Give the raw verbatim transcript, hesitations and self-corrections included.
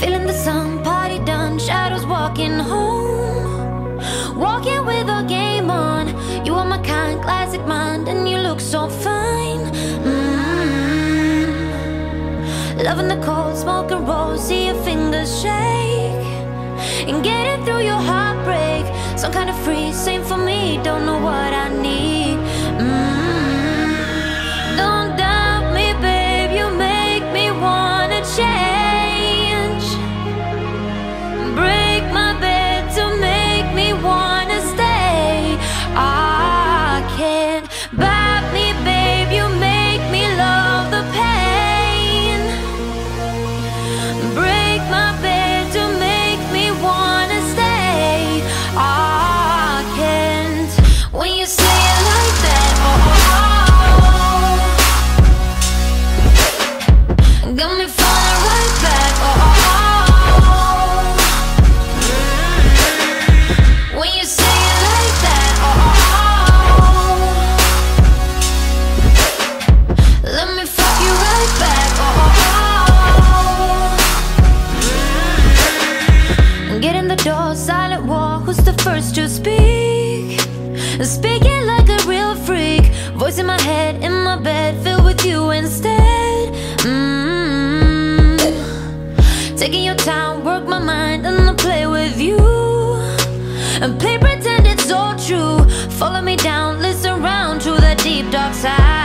Feeling the sun, party done, shadows walking home. Walking with a game on. You are my kind, classic mind, and you look so fine. Mm-hmm. Loving the cold, smoke and roll, see your fingers shake. And getting through your heartbreak, some kind of free, same for me, don't know what I need. Mm-hmm. Don't doubt me, babe, you make me wanna change. Speaking like a real freak, voice in my head, in my bed, filled with you instead. Mm-hmm. Taking your time, work my mind, and I'll play with you. And play pretend it's all true. Follow me down, listen round to the deep dark side.